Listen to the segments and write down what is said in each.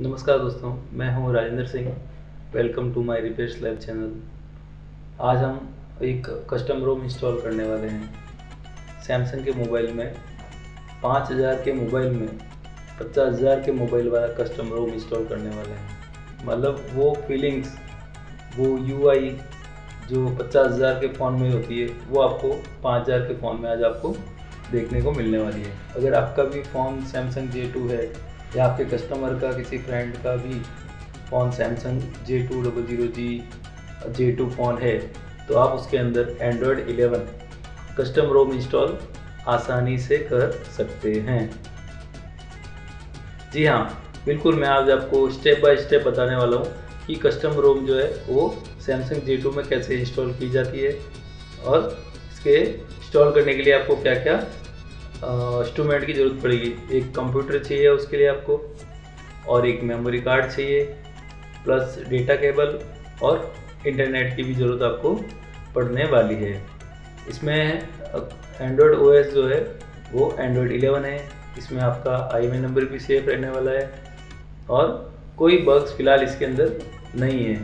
नमस्कार दोस्तों, मैं हूं Rajendra Singh. Welcome to my repairs live channel. आज हम एक कस्टम रोम इंस्टॉल करने वाले हैं सैमसंग के मोबाइल में। 5000 के मोबाइल में 50000 के मोबाइल वाला कस्टम रोम इंस्टॉल करने वाले हैं। मतलब वो फीलिंग्स, वो यूआई जो 50000 के फ़ोन में होती है वो आपको 5000 के फ़ोन में आज आपको देखने को मिलने वाली है। अगर आपका भी फ़ोन सैमसंग J2 है या आपके कस्टमर का किसी फ्रेंड का भी phone Samsung J200G J2 phone है तो आप उसके अंदर एंड्रॉयड 11 कस्टम रोम इंस्टॉल आसानी से कर सकते हैं। जी हाँ, बिल्कुल, मैं आज आपको स्टेप बाय स्टेप बताने वाला हूँ कि कस्टम रोम जो है वो सैमसंग J2 में कैसे इंस्टॉल की जाती है और इसके इंस्टॉल करने के लिए आपको क्या क्या इंस्ट्रूमेंट की ज़रूरत पड़ेगी। एक कंप्यूटर चाहिए उसके लिए आपको, और एक मेमोरी कार्ड चाहिए, प्लस डेटा केबल और इंटरनेट की भी ज़रूरत आपको पड़ने वाली है। इसमें एंड्रॉयड OS जो है वो एंड्रॉयड 11 है। इसमें आपका IMEI नंबर भी सेफ रहने वाला है और कोई बग्स फ़िलहाल इसके अंदर नहीं है।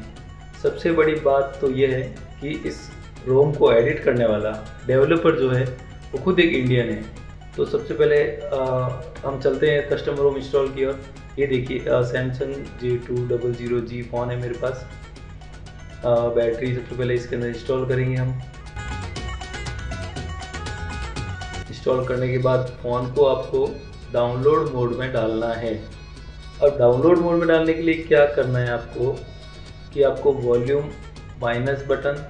सबसे बड़ी बात तो ये है कि इस रोम को एडिट करने वाला डेवलपर जो है वो खुद एक इंडियन है। तो सबसे पहले हम चलते हैं कस्टम रोम इंस्टॉल की ओर। ये देखिए, सैमसंग J200G फ़ोन है मेरे पास। बैटरी सबसे पहले इसके अंदर इंस्टॉल करेंगे हम। इंस्टॉल करने के बाद फ़ोन को आपको डाउनलोड मोड में डालना है। और डाउनलोड मोड में डालने के लिए क्या करना है आपको कि आपको वॉल्यूम माइनस बटन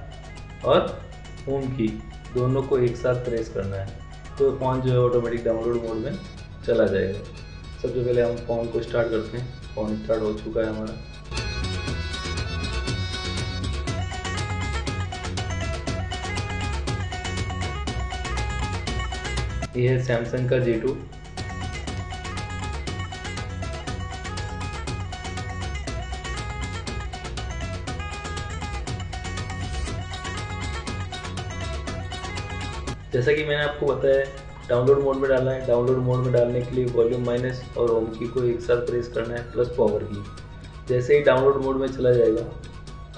और होम की दोनों को एक साथ प्रेस करना है तो फ़ोन जो है ऑटोमेटिक डाउनलोड मोड में चला जाएगा। सबसे पहले हम फ़ोन को स्टार्ट करते हैं। फ़ोन स्टार्ट हो चुका है हमारा। ये है सैमसंग का J2। जैसा कि मैंने आपको बताया, डाउनलोड मोड में डालना है। डाउनलोड मोड में डालने के लिए वॉल्यूम माइनस और होम की को एक साथ प्रेस करना है, प्लस पावर की। जैसे ही डाउनलोड मोड में चला जाएगा,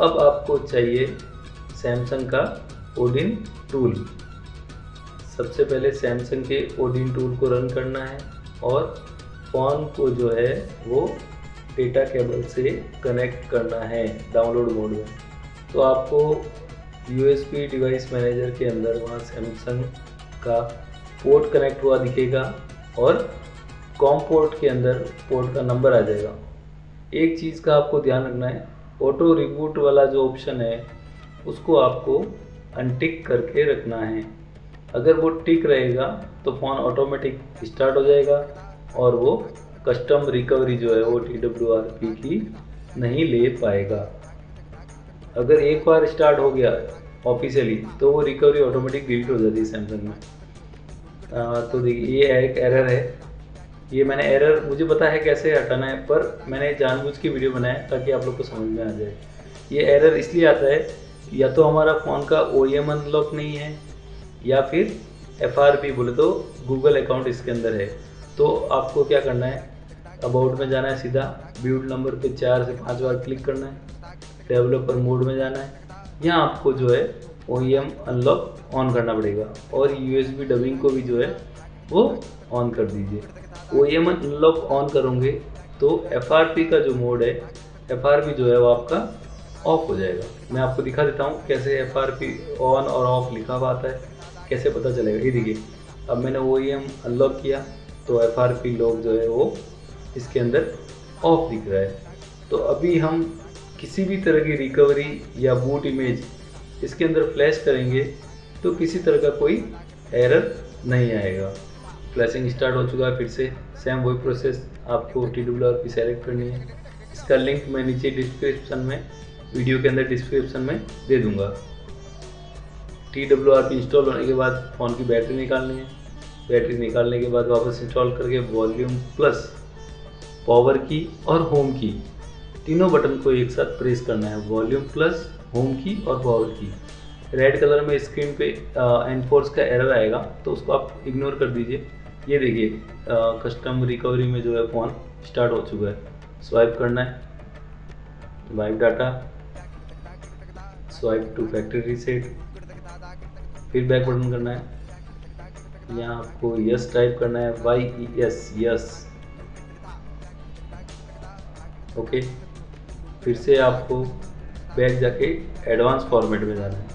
अब आपको चाहिए सैमसंग का Odin टूल। सबसे पहले सैमसंग के Odin टूल को रन करना है और फ़ोन को जो है वो डेटा केबल से कनेक्ट करना है डाउनलोड मोड में। तो आपको USB डिवाइस मैनेजर के अंदर वहाँ सैमसंग का पोर्ट कनेक्ट हुआ दिखेगा और कॉम पोर्ट के अंदर पोर्ट का नंबर आ जाएगा। एक चीज़ का आपको ध्यान रखना है, ऑटो रिबूट वाला जो ऑप्शन है उसको आपको अनटिक करके रखना है। अगर वो टिक रहेगा तो फ़ोन ऑटोमेटिक स्टार्ट हो जाएगा और वो कस्टम रिकवरी जो है वो TWRP की नहीं ले पाएगा। अगर एक बार स्टार्ट हो गया ऑफिशियली तो वो रिकवरी ऑटोमेटिक डिलीट हो जाती है सैमसंग में। तो देखिए, ये एक एरर है। ये मैंने एरर, मुझे पता है कैसे हटाना है, पर मैंने जानबूझ के वीडियो बनाया ताकि आप लोग को समझ में आ जाए। ये एरर इसलिए आता है या तो हमारा फ़ोन का OEM अनलॉक नहीं है या फिर FRP बोले तो गूगल अकाउंट इसके अंदर है। तो आपको क्या करना है, अबाउट में जाना है, सीधा बिल्ड नंबर पे 4 से 5 बार क्लिक करना है, डेवलपर मोड में जाना है। यहाँ आपको जो है OEM अनलॉक ऑन करना पड़ेगा और USB डबिंग को भी जो है वो ऑन कर दीजिए। OEM अनलॉक ऑन करोगे तो FRP का जो मोड है, FRP जो है वो आपका ऑफ हो जाएगा। मैं आपको दिखा देता हूँ कैसे FRP ऑन और ऑफ लिखा हुआ आता है, कैसे पता चलेगा। ये देखिए, अब मैंने OEM अनलॉक किया तो FRP लॉक जो है वो इसके अंदर ऑफ दिख रहा है। तो अभी हम किसी भी तरह की रिकवरी या बूट इमेज इसके अंदर फ्लैश करेंगे तो किसी तरह का कोई एरर नहीं आएगा। फ्लैशिंग स्टार्ट हो चुका है। फिर से सेम वही प्रोसेस, आपको TWRP सेलेक्ट करनी है। इसका लिंक मैं नीचे डिस्क्रिप्शन में, वीडियो के अंदर डिस्क्रिप्शन में दे दूंगा। TWRP इंस्टॉल होने के बाद फ़ोन की बैटरी निकालनी है। बैटरी निकालने के बाद वापस इंस्टॉल करके वॉल्यूम प्लस पावर की और होम की तीनों बटन को एक साथ प्रेस करना है। वॉल्यूम प्लस, होम की और पावर की। रेड कलर में स्क्रीन पे एनफोर्स का एरर आएगा तो उसको आप इग्नोर कर दीजिए। ये देखिए, कस्टम रिकवरी में जो है फ़ोन स्टार्ट हो चुका है। स्वाइप करना है, wipe data, swipe to factory reset, फिर बैक बटन करना है, यहाँ आपको यस टाइप करना है, YES यस, ओके। फिर से आपको बैक जाके एडवांस फॉर्मेट में जाना है,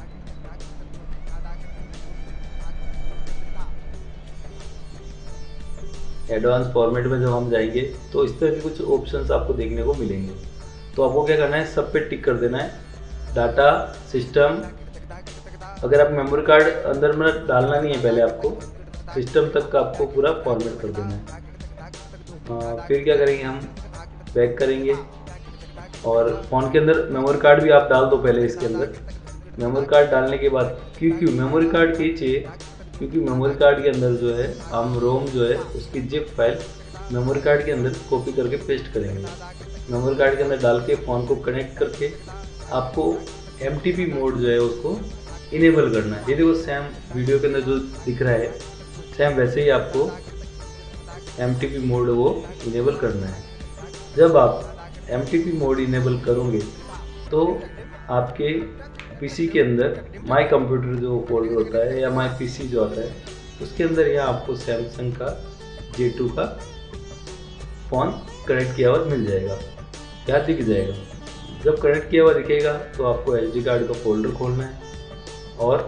एडवांस फॉर्मेट में जब हम जाएंगे तो इस तरह के कुछ ऑप्शंस आपको देखने को मिलेंगे। तो आपको क्या करना है, सब पे टिक कर देना है, डाटा सिस्टम। अगर आप मेमोरी कार्ड अंदर में डालना नहीं है, पहले आपको सिस्टम तक का आपको पूरा फॉर्मेट कर देना है। फिर क्या करेंगे, हम बैक करेंगे और फ़ोन के अंदर मेमोरी कार्ड भी आप डाल दो। पहले इसके अंदर मेमोरी कार्ड डालने के बाद, क्योंकि मेमोरी कार्ड के चाहिए, क्योंकि मेमोरी कार्ड के अंदर जो है हम रोम जो है उसकी जिप फाइल मेमोरी कार्ड के अंदर कॉपी करके पेस्ट करेंगे। मेमोरी कार्ड के अंदर डाल के फ़ोन को कनेक्ट करके आपको MTP मोड जो है उसको इनेबल करना है। ये देखो सेम वीडियो के अंदर जो दिख रहा है सेम वैसे ही आपको MTP मोड वो इनेबल करना है। जब आप MTP मोड इनेबल करोगे तो आपके PC के अंदर माई कंप्यूटर जो फोल्डर होता है या माई PC जो आता है उसके अंदर यह आपको सैमसंग का J2 का फ़ोन कनेक्ट किया हुआ मिल जाएगा, क्या दिख जाएगा। जब कनेक्ट किया हुआ दिखेगा तो आपको SD कार्ड का फोल्डर खोलना है और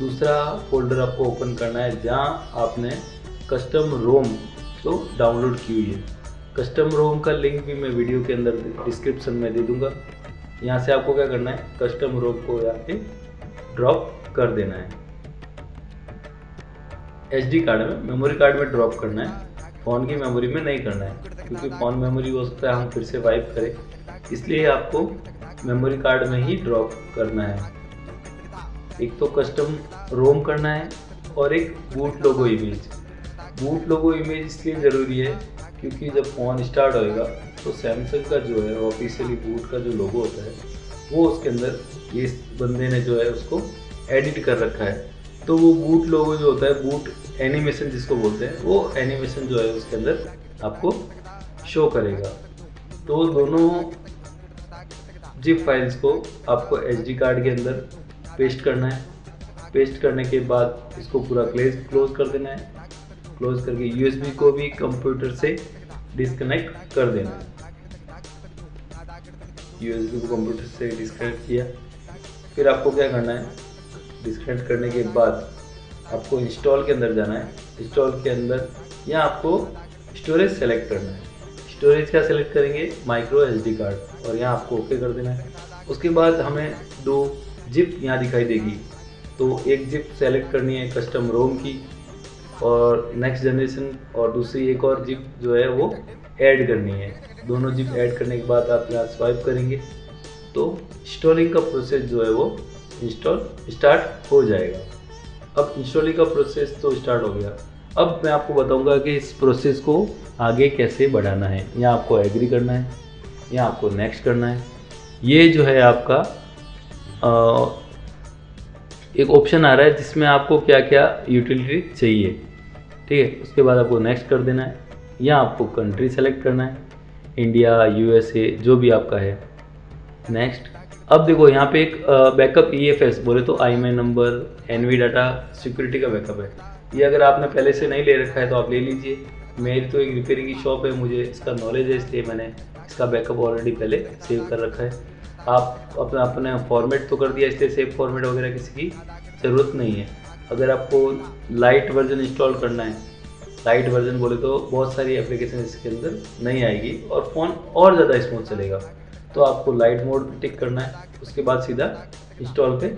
दूसरा फोल्डर आपको ओपन करना है जहाँ आपने कस्टम रोम तो डाउनलोड की हुई है। कस्टम रोम का लिंक भी मैं वीडियो के अंदर डिस्क्रिप्शन में दे दूंगा। यहाँ से आपको क्या करना है, कस्टम रोम को यहाँ पे ड्रॉप कर देना है, SD कार्ड में मेमोरी कार्ड में ड्रॉप करना है, फ़ोन की मेमोरी में नहीं करना है, क्योंकि फ़ोन मेमोरी हो सकता है हम फिर से वाइप करें, इसलिए आपको मेमोरी कार्ड में ही ड्रॉप करना है। एक तो कस्टम रोम करना है और एक boot logo image. Boot logo image इसलिए ज़रूरी है क्योंकि जब फ़ोन स्टार्ट होएगा तो सैमसंग का जो है ऑफिशियली बूट का जो लोगो होता है वो उसके अंदर ये बंदे ने जो है उसको एडिट कर रखा है, तो वो बूट लोगो जो होता है, बूट एनिमेशन जिसको बोलते हैं, वो एनिमेशन जो है उसके अंदर आपको शो करेगा। तो दोनों जिप फाइल्स को आपको SD कार्ड के अंदर पेस्ट करना है। पेस्ट करने के बाद इसको पूरा क्लोज कर देना है। क्लोज करके USB को भी कंप्यूटर से डिस्कनेक्ट कर देना है। USB को कंप्यूटर से डिस्कनेक्ट किया, फिर आपको क्या करना है, डिस्कनेक्ट करने के बाद आपको इंस्टॉल के अंदर जाना है। इंस्टॉल के अंदर यहाँ आपको स्टोरेज सेलेक्ट करना है। स्टोरेज क्या सेलेक्ट करेंगे, माइक्रो SD कार्ड, और यहाँ आपको ओके कर देना है। उसके बाद हमें 2 जिप यहाँ दिखाई देगी, तो एक जिप सेलेक्ट करनी है कस्टम रोम की और नेक्स्ट जनरेशन, और दूसरी एक और जिप जो है वो ऐड करनी है। दोनों जिप ऐड करने के बाद आप यहाँ स्वाइप करेंगे तो इंस्टॉलिंग का प्रोसेस जो है वो स्टार्ट हो जाएगा। अब इंस्टॉलिंग का प्रोसेस तो स्टार्ट हो गया, अब मैं आपको बताऊंगा कि इस प्रोसेस को आगे कैसे बढ़ाना है। यहाँ आपको एग्री करना है, यहाँ आपको नेक्स्ट करना है। ये जो है आपका एक ऑप्शन आ रहा है जिसमें आपको क्या क्या यूटिलिटी चाहिए, ठीक है। उसके बाद आपको नेक्स्ट कर देना है। या आपको कंट्री सेलेक्ट करना है, इंडिया, USA, जो भी आपका है, नेक्स्ट। अब देखो यहाँ पे एक बैकअप EFS बोले तो IMAI number, NV data security का बैकअप है। ये अगर आपने पहले से नहीं ले रखा है तो आप ले लीजिए। मेरी तो एक रिपेयरिंग की शॉप है, मुझे इसका नॉलेज है, इसलिए मैंने इसका बैकअप ऑलरेडी पहले सेव कर रखा है। आप अपना अपने फॉर्मेट तो कर दिया, इसलिए सेव फॉर्मेट वगैरह किसी की ज़रूरत नहीं है। अगर आपको लाइट वर्जन इंस्टॉल करना है, लाइट वर्जन बोले तो बहुत सारी एप्लीकेशन इसके अंदर नहीं आएगी और फ़ोन और ज़्यादा स्मूथ चलेगा, तो आपको लाइट मोड पर टिक करना है। उसके बाद सीधा इंस्टॉल पे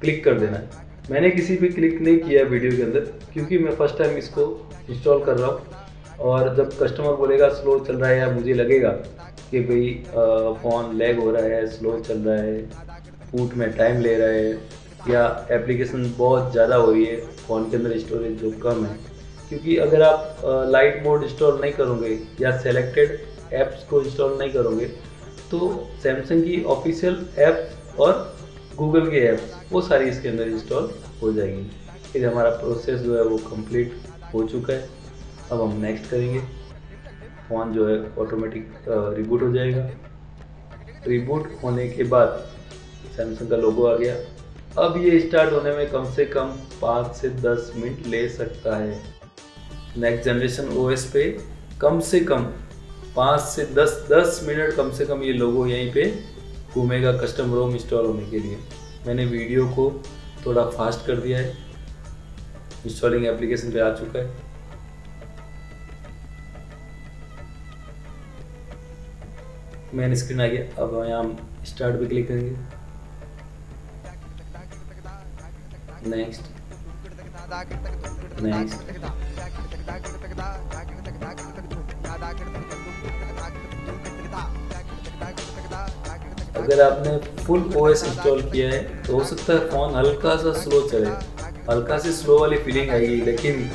क्लिक कर देना है। मैंने किसी पे क्लिक नहीं किया वीडियो के अंदर क्योंकि मैं फर्स्ट टाइम इसको इंस्टॉल कर रहा हूँ, और जब कस्टमर बोलेगा स्लो चल रहा है या मुझे लगेगा कि भाई फ़ोन लैग हो रहा है, स्लो चल रहा है, बूट में टाइम ले रहा है, या एप्लीकेशन बहुत ज़्यादा हो रही है, फ़ोन के अंदर स्टोरेज जो कम है, क्योंकि अगर आप लाइट मोड इंस्टॉल नहीं करोगे या सेलेक्टेड ऐप्स को इंस्टॉल नहीं करोगे तो सैमसंग की ऑफिशियल ऐप्स और गूगल के ऐप्स वो सारी इसके अंदर इंस्टॉल हो जाएगी। फिर हमारा प्रोसेस जो है वो कंप्लीट हो चुका है। अब हम नेक्स्ट करेंगे, फ़ोन जो है ऑटोमेटिक रिबूट हो जाएगा। रिबूट होने के बाद सैमसंग का लोगो आ गया। अब ये स्टार्ट होने में कम से कम 5 से 10 मिनट ले सकता है। नेक्स्ट जनरेशन ओएस पे कम से कम 5 से 10 मिनट कम से कम ये लोगो यहीं पे घूमेगा कस्टम रोम इंस्टॉल होने के लिए। मैंने वीडियो को थोड़ा फास्ट कर दिया है, इंस्टॉलिंग एप्लीकेशन पे आ चुका है। मेन स्क्रीन आ गया। अब यहाँ हम स्टार्ट पे क्लिक करेंगे। नेक्स्ट। अगर आपने फुल ओएस इंस्टॉल किया है तो हो सकता है फोन हल्का सा स्लो चले, हल्का से स्लो वाली फीलिंग आएगी, लेकिन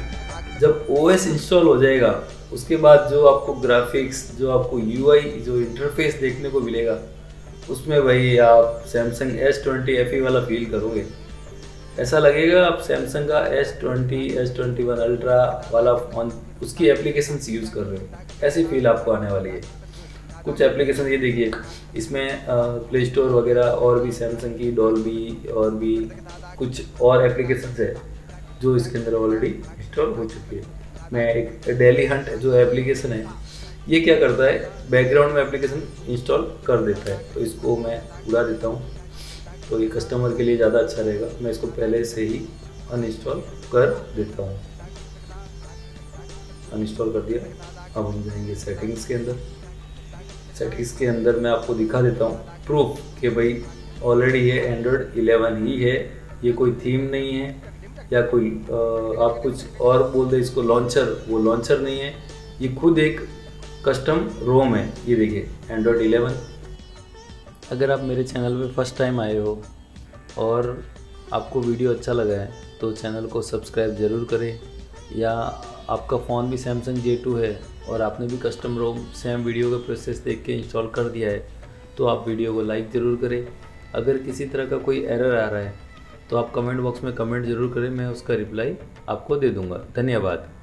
जब ओएस इंस्टॉल हो जाएगा उसके बाद जो आपको ग्राफिक्स, जो आपको यूआई, जो इंटरफेस देखने को मिलेगा उसमें भाई आप सैमसंग S20 FE वाला फील करोगे। ऐसा लगेगा आप सैमसंग का S21 अल्ट्रा वाला फोन, उसकी एप्लीकेशंस यूज़ कर रहे हो, ऐसी फील आपको आने वाली है। कुछ एप्लीकेशन ये देखिए, इसमें प्ले स्टोर वगैरह और भी सैमसंग की डॉल्बी और भी कुछ और एप्लीकेशंस है जो इसके अंदर ऑलरेडी इंस्टॉल हो चुकी है। मैं एक डेली हंट जो एप्लीकेशन है, ये क्या करता है बैकग्राउंड में एप्लीकेशन इंस्टॉल कर देता है, तो इसको मैं उड़ा देता हूँ, तो ये कस्टमर के लिए ज़्यादा अच्छा रहेगा। मैं इसको पहले से ही अनइंस्टॉल कर देता हूँ। अनइंस्टॉल कर दिया। अब हम जाएंगे सेटिंग्स के अंदर। सेटिंग्स के अंदर मैं आपको दिखा देता हूँ प्रूफ कि भाई ऑलरेडी ये एंड्रॉयड 11 ही है, ये कोई थीम नहीं है या कोई आप कुछ और बोल दे इसको लॉन्चर, वो लॉन्चर नहीं है, ये खुद एक कस्टम रोम है। ये देखिए एंड्रॉयड 11। अगर आप मेरे चैनल पे फर्स्ट टाइम आए हो और आपको वीडियो अच्छा लगा है तो चैनल को सब्सक्राइब ज़रूर करें। या आपका फ़ोन भी सैमसंग J2 है और आपने भी कस्टम रोम सेम वीडियो का प्रोसेस देख के इंस्टॉल कर दिया है तो आप वीडियो को लाइक ज़रूर करें। अगर किसी तरह का कोई एरर आ रहा है तो आप कमेंट बॉक्स में कमेंट ज़रूर करें, मैं उसका रिप्लाई आपको दे दूंगा। धन्यवाद।